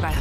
bye.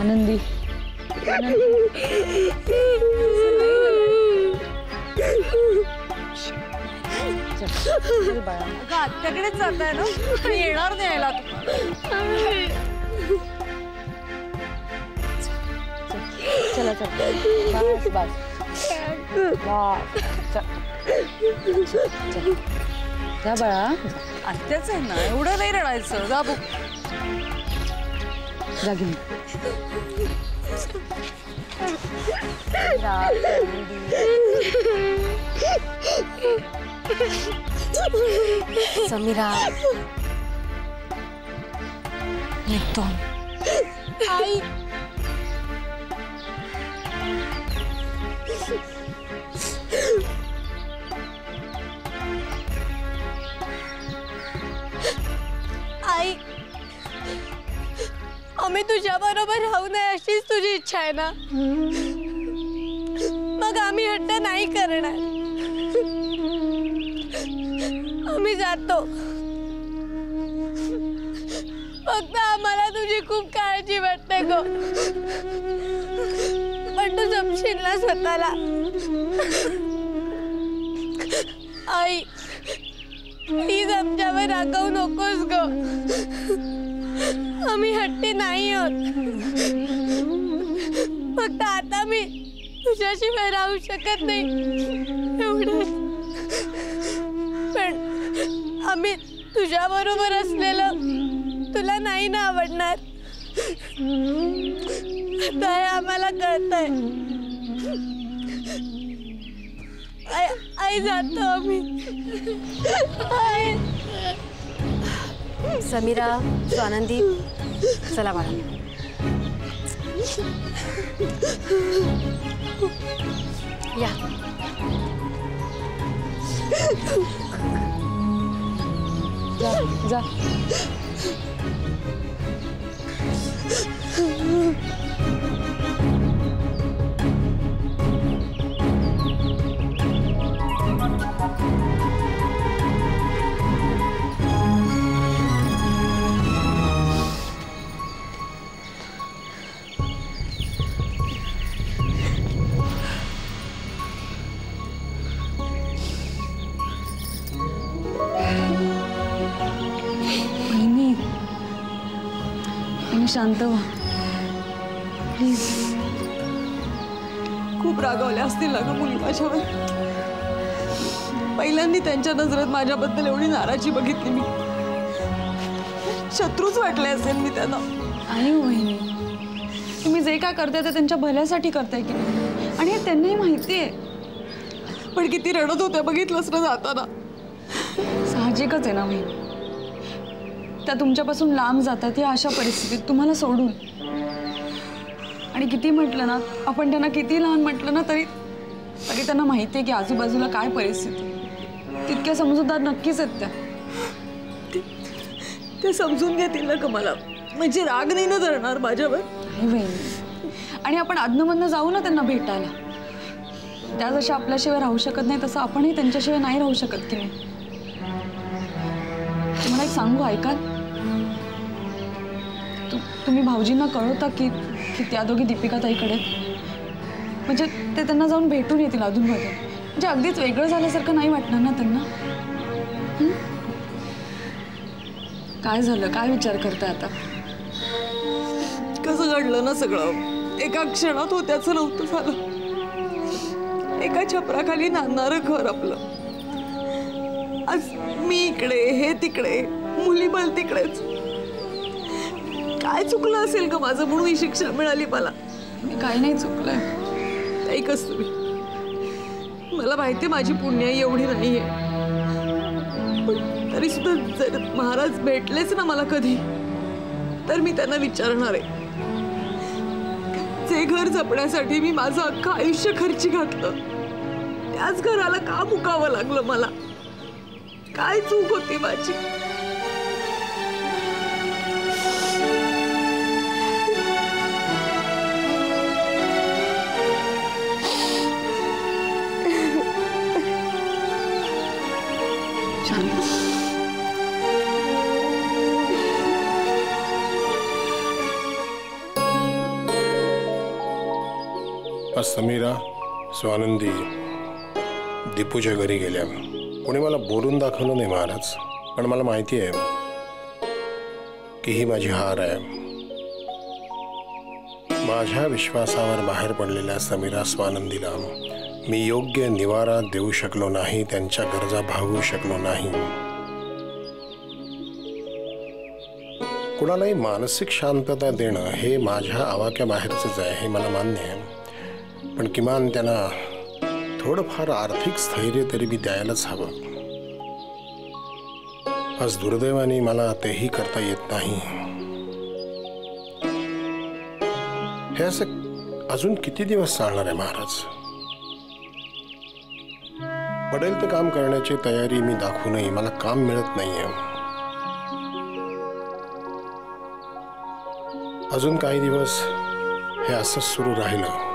Anandi. God, ticket is up there, no? You're not there, luck. Samira, Nathun. Hi. Hi. आम्ही तुझ्याबरोबर राहू नये अशीच तुझी इच्छा आहे ना? मग आम्ही हट्ट नाही करणार. आम्ही जातो. फक्त आम्हाला तुझी खूप काळजी वाटते गो. पण तू जमशील ना स्वतःला? आई, प्लीज आमच्यावर रागावू नकोस गो. आम्ही हट्टी नाही आहोत. फक्त आता मी तुझ्याशिवाय राहू शकत नाही एवढंच. अमित, तुझ्याबरोबर असलेलं तुला नाही ना आवडणार. आता हे आम्हाला कळतंय. आई जातो आम्ही. समीरा, स्वानंदी, चला बाळा. या. जा जा शांत व्हा. प्लीज. खूप रागावले असतील ना मुली माझ्यावर. पहिल्यांदा त्यांच्या नजरेत माझ्याबद्दल एवढी नाराजी बघितली मी. शत्रूच वाटले असेल मी त्यांना. आणि वहिनी, तुम्ही जे का करताय ते त्यांच्या भल्यासाठी करताय की नाही? आणि हे त्यांनाही माहिती आहे. पण किती रडत होत्या बघितलंच ना जाताना. साहजिकच आहे ना वहिनी. त्या तुमच्यापासून लांब जातात या अशा परिस्थितीत तुम्हाला सोडून. आणि किती म्हटलं ना आपण त्यांना, किती लहान म्हटलं ना तरी तरी त्यांना माहिती आहे की आजूबाजूला काय परिस्थिती. तितक्या समजूतदार नक्कीच आहेत त्या. ते समजून घेतील ना का मला? म्हणजे राग नाही ना धरणार माझ्यावर? नाही बहिणी. आणि आपण आधनमधनं जाऊ ना त्यांना भेटायला. त्या जशा आपल्याशिवाय राहू शकत नाही तसं आपणही त्यांच्याशिवाय नाही राहू शकत की नाही? तुम्हाला एक सांगू ऐकाल? तुम्ही भाऊजींना कळवता की त्या दोघी दीपिका ताईकडे? म्हणजे ते त्यांना जाऊन भेटून येतील अधूनमधून. म्हणजे अगदीच वेगळं झाल्यासारखं नाही वाटणार ना त्यांना? काय झालं? काय विचार करताय आता? कसं घडलं ना सगळं. एका क्षणात होत्याचं नव्हतं झालं. एका छपराखाली नांदणारं घर आपलं. आज मी इकडे, हे तिकडे, मुली बल तिकडेच. काय चुकलं असेल का माझं म्हणून ही शिक्षा मिळाली मला? मी काही नाही चुकलंय. ऐकच तुम्ही. मला माहिती माझी पुण्याई एवढी नाही आहे. पण तरी सुद्धा जर महाराज भेटलेच ना मला कधी तर मी त्यांना विचारणार आहे. जे घर जपण्यासाठी मी माझं अख्खं आयुष्य खर्ची घातलं त्याच घराला का मुकावं लागलं मला? काय चूक होती माझी? சாமி. आज समीरा, स्वानंदी, दीपूच्या घरी गेल्या. कोणी मला बोलून दाखवलं नाही महाराज, पण मला माहिती आहे की ही माझी हार आहे. माझ्या विश्वासावर बाहेर पडलेल्या समीरा स्वानंदीला मी योग्य निवारा देऊ शकलो नाही, त्यांच्या गरजा भागवू शकलो नाही. कुणालाही मानसिक शांतता देणं हे माझ्या आवाक्या बाहेरचंच आहे, हे मला मान्य आहे. पण किमान त्यांना थोडंफार आर्थिक स्थैर्य तरी मी द्यायलाच हवं. आज दुर्दैवाने मला तेही करता येत नाही. हे असं अजून किती दिवस चालणार आहे महाराज? पडेल तर काम करण्याची तयारी मी दाखवू नये, मला काम मिळत नाहीये. अजून काही दिवस हे असंच सुरू राहिलं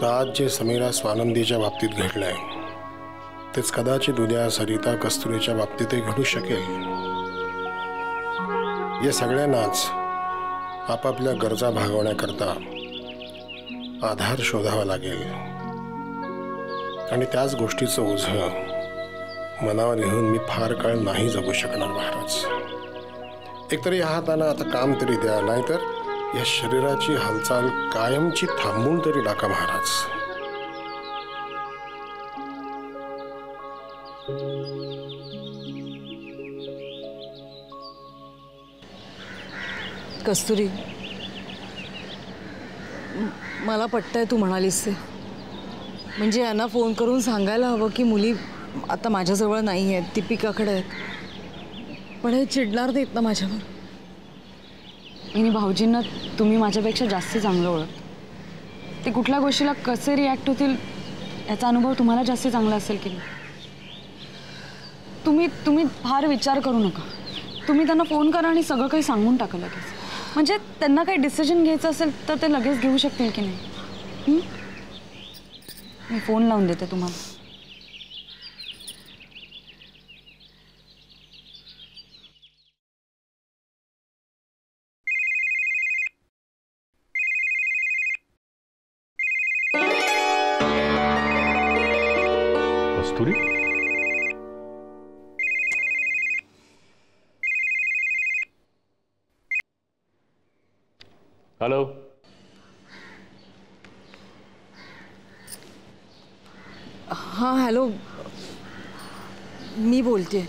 तर आज जे समीरा स्वानंदीच्या बाबतीत घडलं आहे तेच कदाचित उद्या सरिता कस्तुरीच्या बाबतीतही घडू शकेल. या सगळ्यांनाच आपापल्या गरजा भागवण्याकरता आधार शोधावा लागेल आणि त्याच गोष्टीचं ओझं मनावर घेऊन मी फार काळ नाही जगू शकणार महाराज. एकतरी या हाताना आता काम तरी द्या, नाहीतर या शरीराची हालचाल कायमची थांबून तरी टाका महाराज. कस्तुरी, मला पटतंय तू म्हणालीस ते. म्हणजे यांना फोन करून सांगायला हवं की मुली आता माझ्याजवळ नाही आहेत, दीपिकाकडे आहेत. पण हे चिडणार नाहीत ना माझ्यावर? आणि भाऊजींना तुम्ही माझ्यापेक्षा जास्त चांगलं ओळख, ते कुठल्या गोष्टीला कसे रिॲक्ट होतील याचा अनुभव तुम्हाला जास्त चांगला असेल की तुम्ही फार विचार करू नका. तुम्ही त्यांना फोन करा आणि सगळं काही सांगून टाका लगेच. म्हणजे त्यांना काही डिसिजन घ्यायचं असेल तर ते लगेच घेऊ शकतील की नाही. मी फोन लावून देते तुम्हाला. हॅलो, हां हॅलो, मी बोलते.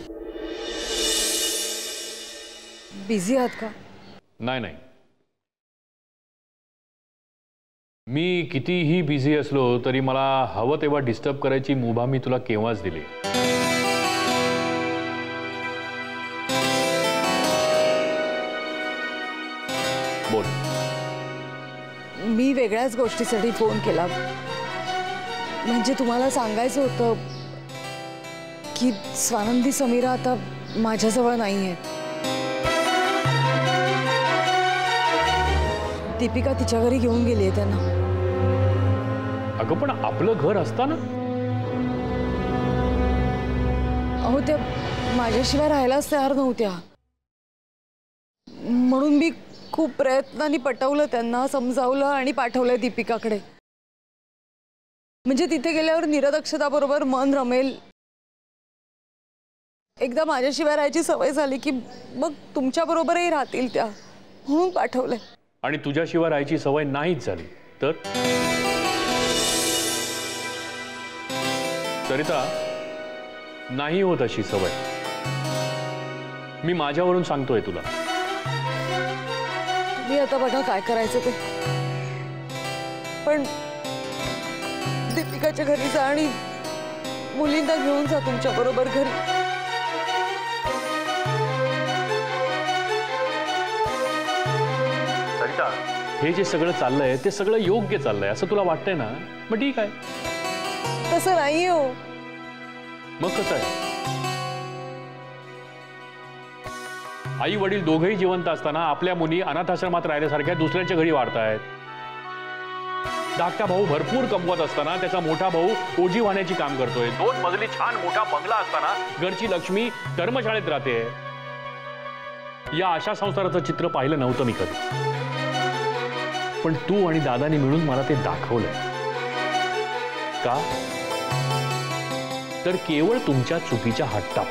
बिझी आहात का? नाही नाही, मी कितीही बिझी असलो तरी मला हवं तेव्हा डिस्टर्ब करायची मुभा मी तुला केव्हाच दिली. बोल. मी वेगळ्याच गोष्टीसाठी फोन केला. म्हणजे तुम्हाला सांगायचं होतं की स्वानंदी समीरा आता माझ्याजवळ नाही आहे, दीपिका तिच्या घरी घेऊन गेली आहे त्यांना. अगं पण आपलं घर असताना? अहो त्या माझ्याशिवाय राहायलाच तयार नव्हत्या, म्हणून मी खूप प्रयत्नांनी पटवलं त्यांना, समजावलं आणि पाठवलं दीपिकाकडे. म्हणजे तिथे गेल्यावर निरक्षताबरोबर मन रमेल. एकदा माझ्याशिवाय राहायची सवय झाली की मग तुमच्याबरोबरही राहतील त्या, म्हणून पाठवलंय. आणि तुझ्याशिवाय राहायची सवय नाहीच झाली तर? सरिता, नाही होत अशी सवय, मी माझ्यावरून सांगतोय तुला. मी आता बघा काय करायचं ते, पण दीपिकाच्या घरी जा आणि मुलींना घेऊन जा तुमच्या बरोबर घरी. सरिता, हे जे सगळं चाललंय ते सगळं योग्य चाललंय असं तुला वाटतंय ना? मग ठीक आहे. तसं नाही हो. मग कसं आहे? आई वडील दोघेही जिवंत असताना आपल्या मुली अनाथाश्रमात राहिल्यासारख्या दुसऱ्यांच्या घरी वाढतायत. धाकटा भाऊ भरपूर कमवत असताना त्याचा मोठा भाऊ ओझी वाहण्याची काम करतोय. दोन मजली छान मोठा बंगला असताना घरची लक्ष्मी धर्मशाळेत राहते. या अशा संसाराचं चित्र पाहिलं नव्हतं मी कधी, पण तू आणि दादांनी मिळून मला ते दाखवलंय. का तर केवळ तुमच्या चुकीच्या हट्टा.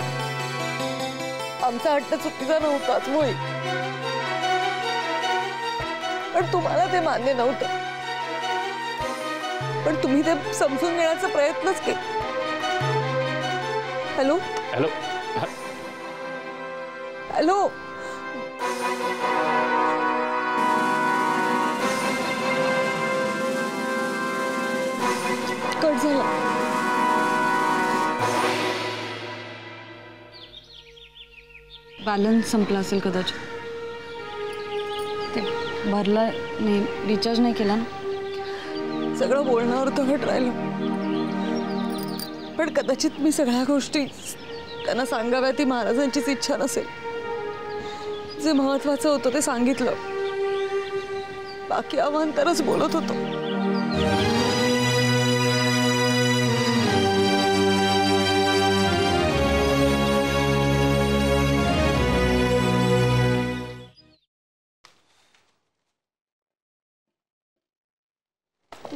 आमचा हट्ट चुकीचा नव्हताच होय, पण तुम्हाला ते मान्य नव्हतं. पण तुम्ही ते समजून घेण्याचा प्रयत्नच केला. हॅलो हॅलो हॅलो कट झाला. बॅलन्स संपला असेल कदाचित, ते भरला नाही, रिचार्ज नाही केला ना. सगळं बोलण्यावर तट राहिलं, पण कदाचित मी सगळ्या गोष्टी त्यांना सांगाव्या ती महाराजांचीच इच्छा नसेल. जे महत्त्वाचं होतं ते सांगितलं, बाकी अवांतरच बोलत होतो.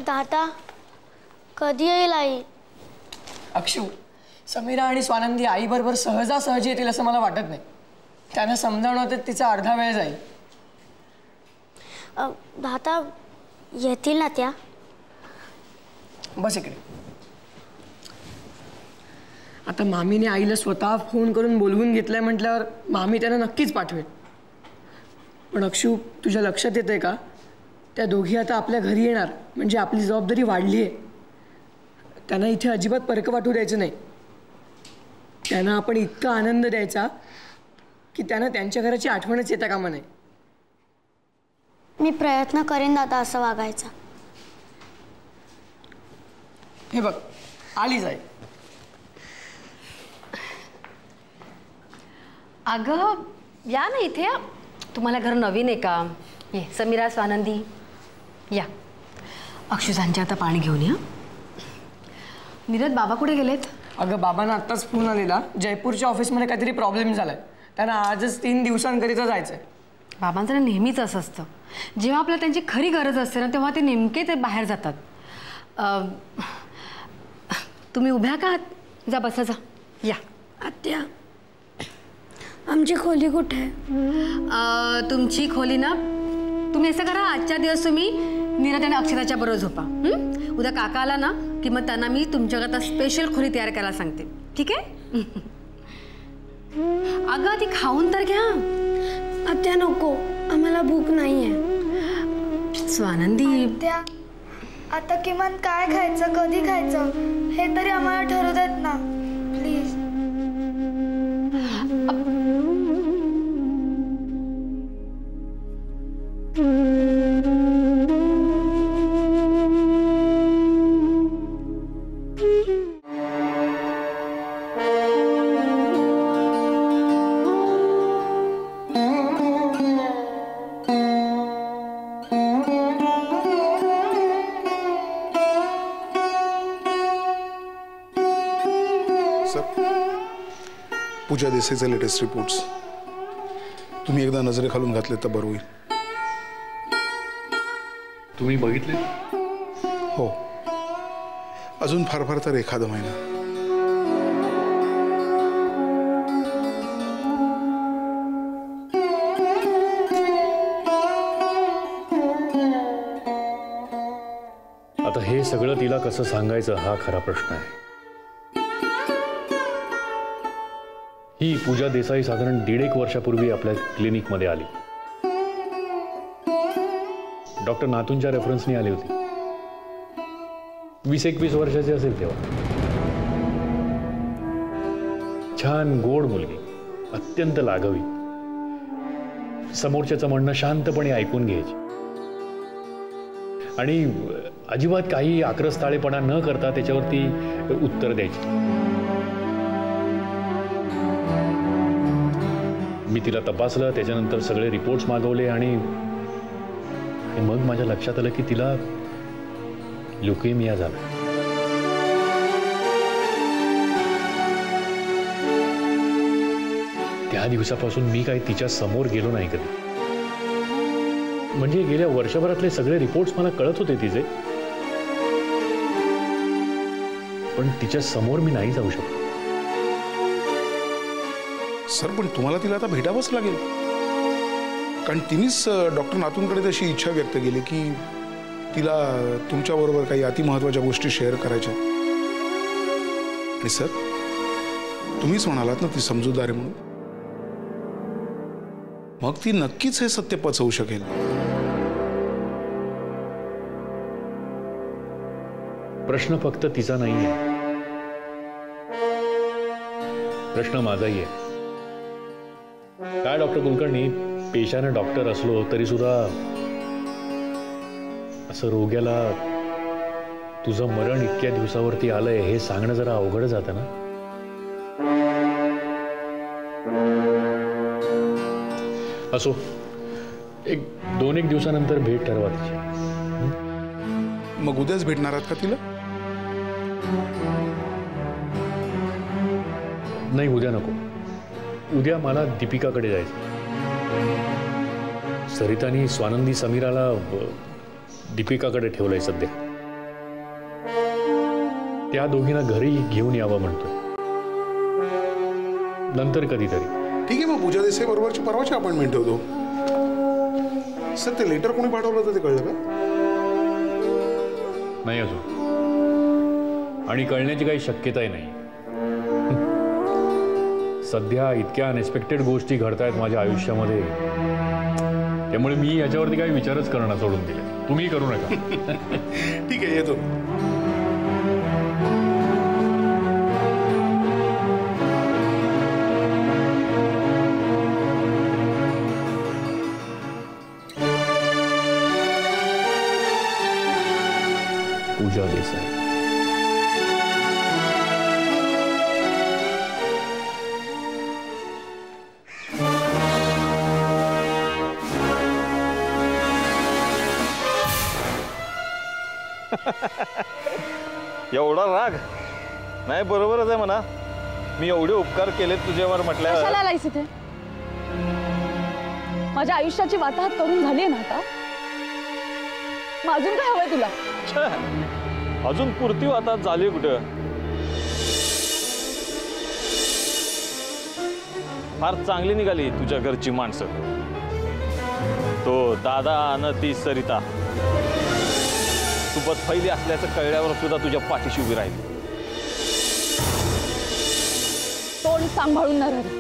दादा कधी येईल आई? अक्षू, समीरा आणि स्वानंदी आईबरोबर सहजासहजी येतील असं मला वाटत नाही. त्यांना समजावण्यात तिचा अर्धा वेळ जाईल. दादा येतील ना त्या? बस इकडे. आता मामीने आईला स्वतः फोन करून बोलवून घेतलंय म्हटल्यावर मामी त्यांना नक्कीच पाठवेल. पण अक्षू, तुझ्या लक्षात येतंय का, त्या दोघी आता आपल्या घरी येणार म्हणजे आपली जबाबदारी वाढली आहे. त्यांना इथे अजिबात परक वाटू द्यायचं नाही. त्यांना आपण इतका आनंद द्यायचा की त्यांना त्यांच्या घराची आठवणच येता कामा नये. मी प्रयत्न करेन दादा असं वागायचा. हे बघ, आलीच आहे. अगं या ना इथे. तुम्हाला घर नवीन आहे का? ये समीरा, स्वानंदी या. अक्षुजांच्या आता पाणी घेऊन या. नीरज बाबा कुठे गेलेत? अगं बाबांना आत्ताच फोन आलेला. जयपूरच्या ऑफिसमध्ये काहीतरी प्रॉब्लेम झालाय. त्यांना आजच 3 दिवसांकरिता जायचं आहे. बाबांचं ना नेहमीच असं असतं, जेव्हा आपल्याला त्यांची खरी गरज असते ना तेव्हा ते नेमके ते बाहेर जातात. तुम्ही उभ्या का? जा बसा, जा या. आत्या, आमची खोली कुठे आहे? तुमची खोली ना, तुम्ही असं करा, आजच्या दिवस तुम्ही नीरज आणि अक्षराच्या बरोबर झोपा. उद्या काका आला ना की मग त्यांना मी तुमच्याकडे आता स्पेशल खोली तयार करायला सांगते. ठीक आहे? अगं ती खाऊन तर घ्या. आत्या नको, आम्हाला भूक नाही आहे. स्वानंदी, आता किमान काय खायचं, कधी खायचं हे तरी आम्हाला ठरवू देत ना प्लीज. पूजा देसाईचा लेटेस्ट रिपोर्ट्स तुम्ही एकदा नजरे खालून घातले तर बरं होईल. तुम्ही बघितले? हो, अजून फार फार तर एखादा महिना. आता हे सगळं तिला कसं सांगायचं हा खरा प्रश्न आहे. ही पूजा देसाई साधारण 1.5 वर्षापूर्वी आपल्या क्लिनिकमध्ये आली. डॉक्टर नाथूंच्या रेफरन्सने आली होती. 20-21 वर्षाची असेल तेव्हा. छान गोड मुलगी, अत्यंत लाघवी, समोरच्याचं म्हणणं शांतपणे ऐकून घ्यायची आणि अजिबात काही आक्रस्ताळेपणा न करता त्याच्यावरती उत्तर द्यायची. मी तिला तपासलं, त्याच्यानंतर सगळे रिपोर्ट्स मागवले आणि मग माझ्या लक्षात आलं की तिला leukemia झाला. त्या दिवसापासून मी काही तिच्या समोर गेलो नाही कधी. म्हणजे गेल्या वर्षभरातले सगळे रिपोर्ट्स मला कळत होते तिचे, पण तिच्या समोर मी नाही जाऊ शकलो. सर पण तुम्हाला तिला आता भेटावंच लागेल, कारण तिनेच डॉक्टर नाथूंकडे तशी इच्छा व्यक्त केली की तिला तुमच्याबरोबर काही अतिमहत्त्वाच्या गोष्टी शेअर करायच्या. आणि सर तुम्हीच म्हणालात ना ती समजूतदार आहे म्हणून, मग ती नक्कीच हे सत्य पचवू शकेल. प्रश्न फक्त तिचा नाही आहे, प्रश्न माझाही आहे. काय डॉक्टर कुलकर्णी, पेशाने डॉक्टर असलो तरी सुद्धा असं रोग्याला तुझं मरण इतक्या दिवसावरती आलंय हे सांगणं जरा अवघड जातं ना. असो, एक दोन एक दिवसानंतर भेट ठरवा तिची. मग उद्याच भेटणार आहात का तिला? नाही उद्या नको, उद्या मला दीपिकाकडे जायचं. सरितानी स्वानंदी समीराला दीपिकाकडे ठेवलंय सध्या, त्या दोघींना घरी घेऊन यावं म्हणतोय, नंतर कधीतरी. ठीक आहे, मग पूजा देसाई बरोबरची परवाची अपॉइंटमेंट ठेवतो. सर ते लेटर कोणी पाठवलं होतं ते कळलं का? नाही अजून, आणि कळण्याची काही शक्यताही नाही. सध्या इतक्या अनएक्सपेक्टेड गोष्टी घडतायत माझ्या आयुष्यामध्ये, त्यामुळे मी याच्यावरती काही विचारच करणं सोडून दिले. तुम्ही करू नका. ठीक आहे, येतो. पूजा देसाई, एवढा राग नाही, बरोबरच आहे म्हणा. मी एवढे उपकार केले तुझ्यावर म्हटल्यावर इथे माझ्या आयुष्याची वाताहत करून झाली ना आता. अजून काय हवंय तुला? अजून पुरती वाताहत झाली कुठं? फार चांगली निघाली तुझ्या घरची माणसं, तो दादा आणि ती सरिता. तू फैली असल्याचं कळल्यावर सुद्धा तुझ्या पाठीशी उभी राहील. तोंड सांभाळून न राहिली.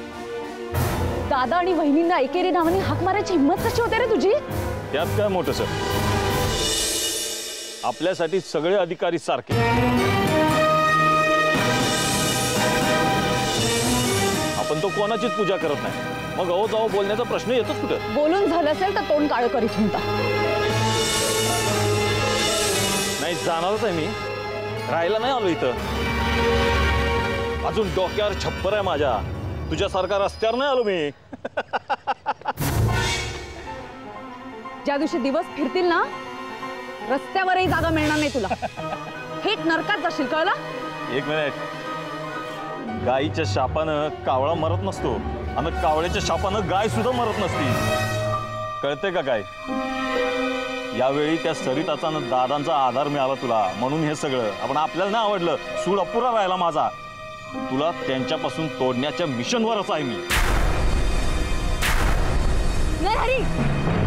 दादा आणि वहिनींना एकेरी नावाने हाक मारायची हिंमत कशी होते रे तुझी? त्यात काय मोठं सर, आपल्यासाठी सगळे अधिकारी सारखे. आपण तो कोणाचीच पूजा करत नाही, मग अहो जाओ बोलण्याचा प्रश्न येतोच कुठं? बोलून झालं असेल तर तोंड काळं करीत म्हणता. जाणारच आहे मी, राहायला नाही आलो इथं. अजून डोक्यावर छप्पर आहे माझ्या, तुझ्यासारखा रस्त्यावर नाही आलो मी. ज्या दिवशी दिवस फिरतील ना, रस्त्यावरही जागा मिळणार नाही तुला. थेट नरकात जाशील, कळलं? एक मिनिट, गायीच्या शापानं कावळा मरत नसतो आणि कावळ्याच्या शापानं गाय सुद्धा मरत नसती, कळते का काय? यावेळी त्या सरिताचा न दादांचा आधार मिळाला तुला, म्हणून हे सगळं. आपण आपल्याला नाही आवडलं, सूड अपुरा राहिला माझा. तुला त्यांच्यापासून तोडण्याच्या मिशनवरच आहे मी.